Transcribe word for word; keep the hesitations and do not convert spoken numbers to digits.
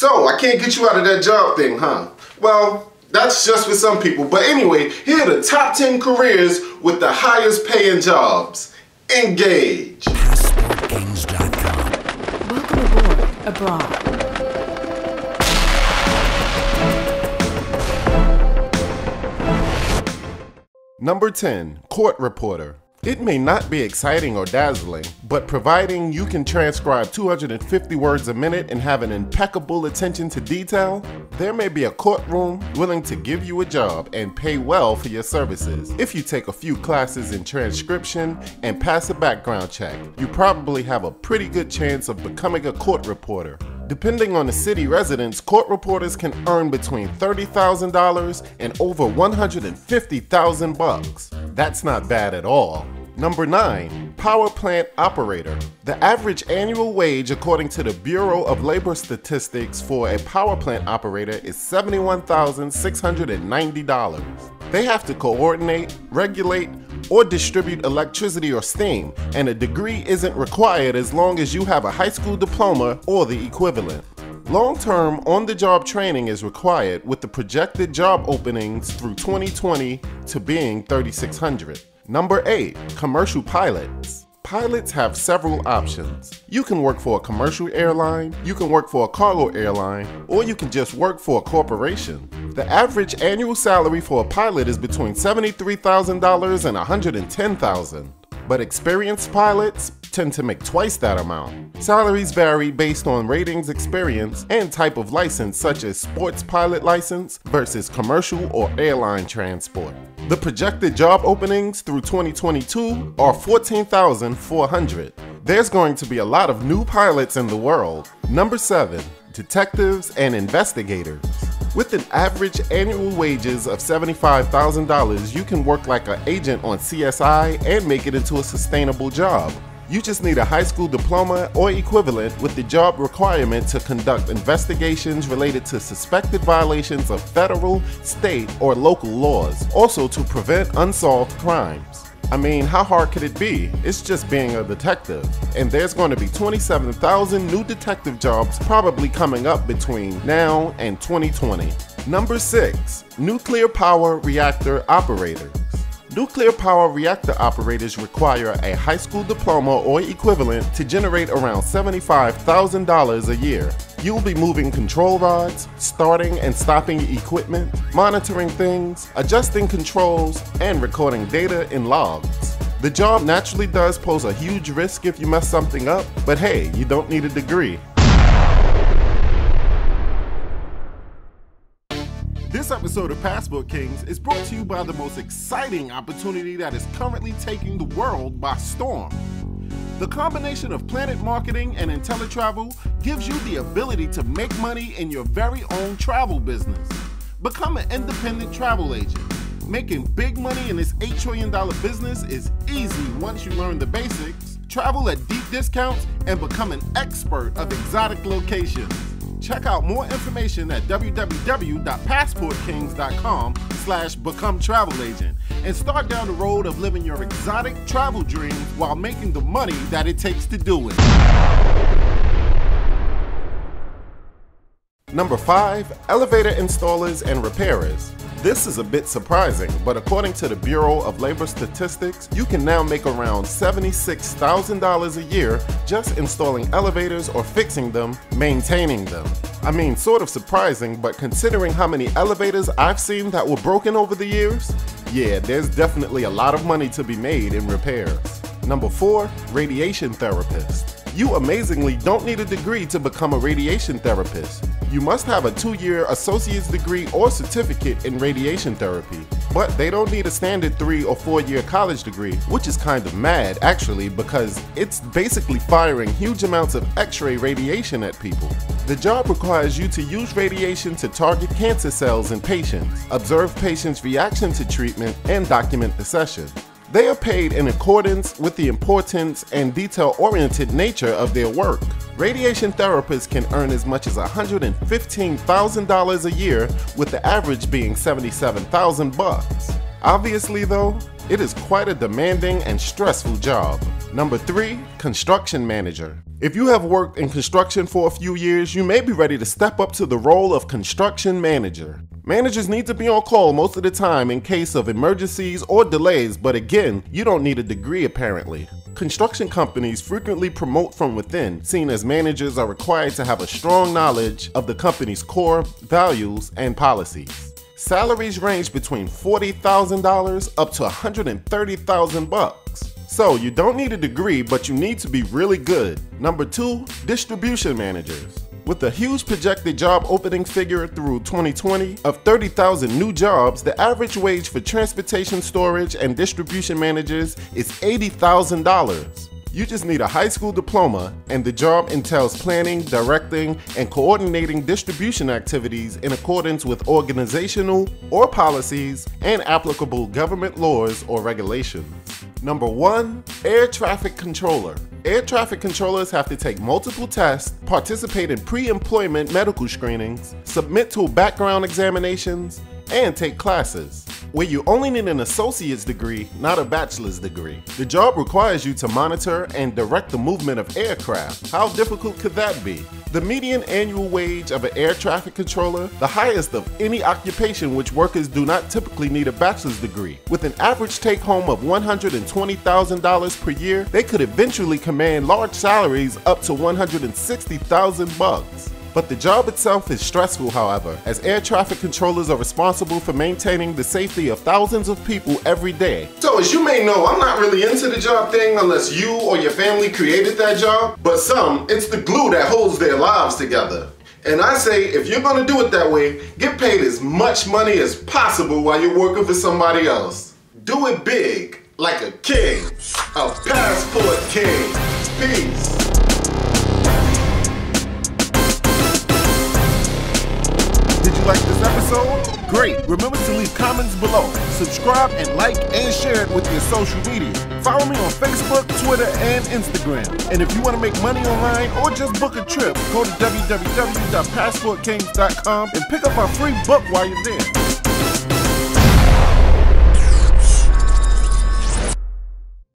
So I can't get you out of that job thing, huh? Well, that's just for some people. But anyway, here are the top ten careers with the highest paying jobs. Engage. passport kings dot com. Welcome aboard, abroad. Number ten. Court reporter. It may not be exciting or dazzling, but providing you can transcribe two hundred fifty words a minute and have an impeccable attention to detail, there may be a courtroom willing to give you a job and pay well for your services. If you take a few classes in transcription and pass a background check, you probably have a pretty good chance of becoming a court reporter. Depending on the city residents, court reporters can earn between thirty thousand dollars and over one hundred fifty thousand dollars. That's not bad at all. Number nine. Power plant operator. The average annual wage according to the Bureau of Labor Statistics for a power plant operator is seventy-one thousand six hundred ninety dollars. They have to coordinate, regulate, or distribute electricity or steam, and a degree isn't required as long as you have a high school diploma or the equivalent. Long-term on-the-job training is required with the projected job openings through twenty twenty to being thirty-six hundred. Number eight. Commercial pilots. Pilots have several options. You can work for a commercial airline, you can work for a cargo airline, or you can just work for a corporation. The average annual salary for a pilot is between seventy-three thousand dollars and one hundred ten thousand dollars, but experienced pilots tend to make twice that amount. Salaries vary based on ratings, experience, and type of license, such as sports pilot license versus commercial or airline transport. The projected job openings through twenty twenty-two are fourteen thousand four hundred. There's going to be a lot of new pilots in the world. Number seven. Detectives and investigators. With an average annual wages of seventy-five thousand dollars, you can work like an agent on C S I and make it into a sustainable job. You just need a high school diploma or equivalent with the job requirement to conduct investigations related to suspected violations of federal, state, or local laws. Also to prevent unsolved crimes. I mean, how hard could it be? It's just being a detective. And there's going to be twenty-seven thousand new detective jobs probably coming up between now and twenty twenty. Number six. Nuclear power reactor operator. Nuclear power reactor operators require a high school diploma or equivalent to generate around seventy-five thousand dollars a year. You'll be moving control rods, starting and stopping equipment, monitoring things, adjusting controls, and recording data in logs. The job naturally does pose a huge risk if you mess something up, but hey, you don't need a degree. This episode of Passport Kings is brought to you by the most exciting opportunity that is currently taking the world by storm. The combination of Planet Marketing and IntelliTravel gives you the ability to make money in your very own travel business. Become an independent travel agent. Making big money in this eight trillion dollar business is easy once you learn the basics, travel at deep discounts, and become an expert of exotic locations. Check out more information at w w w dot passport kings dot com slash become travel agent and start down the road of living your exotic travel dream while making the money that it takes to do it. Number five. Elevator installers and repairers. This is a bit surprising, but according to the Bureau of Labor Statistics, you can now make around seventy-six thousand dollars a year just installing elevators or fixing them, maintaining them. I mean, sort of surprising, but considering how many elevators I've seen that were broken over the years, yeah, there's definitely a lot of money to be made in repairs. Number four. Radiation therapist. You amazingly don't need a degree to become a radiation therapist. You must have a two-year associate's degree or certificate in radiation therapy. But they don't need a standard three or four-year college degree, which is kind of mad actually, because it's basically firing huge amounts of X-ray radiation at people. The job requires you to use radiation to target cancer cells in patients, observe patients' reaction to treatment, and document the session. They are paid in accordance with the importance and detail-oriented nature of their work. Radiation therapists can earn as much as one hundred fifteen thousand dollars a year, with the average being seventy-seven thousand dollars. Obviously though, it is quite a demanding and stressful job. Number three. Construction manager. If you have worked in construction for a few years, you may be ready to step up to the role of construction manager. Managers need to be on call most of the time in case of emergencies or delays, but again, you don't need a degree apparently. Construction companies frequently promote from within, seen as managers are required to have a strong knowledge of the company's core, values, and policies. Salaries range between forty thousand dollars up to one hundred thirty thousand bucks. So you don't need a degree, but you need to be really good. Number two, distribution managers. With a huge projected job opening figure through twenty twenty of thirty thousand new jobs, the average wage for transportation, storage, and distribution managers is eighty thousand dollars. You just need a high school diploma, and the job entails planning, directing, and coordinating distribution activities in accordance with organizational or policies and applicable government laws or regulations. Number one, air traffic controller. Air traffic controllers have to take multiple tests, participate in pre-employment medical screenings, submit to background examinations, and take classes, where you only need an associate's degree, not a bachelor's degree. The job requires you to monitor and direct the movement of aircraft. How difficult could that be? The median annual wage of an air traffic controller, the highest of any occupation which workers do not typically need a bachelor's degree. With an average take-home of one hundred twenty thousand dollars per year, they could eventually command large salaries up to one hundred sixty thousand bucks. But the job itself is stressful, however, as air traffic controllers are responsible for maintaining the safety of thousands of people every day. So as you may know, I'm not really into the job thing unless you or your family created that job, but some, it's the glue that holds their lives together. And I say, if you're gonna do it that way, get paid as much money as possible while you're working for somebody else. Do it big, like a king, a passport king. Peace. Like this episode? Great! Remember to leave comments below, subscribe and like and share it with your social media. Follow me on Facebook, Twitter, and Instagram. And if you want to make money online or just book a trip, go to w w w dot passport kings dot com and pick up my free book while you're there.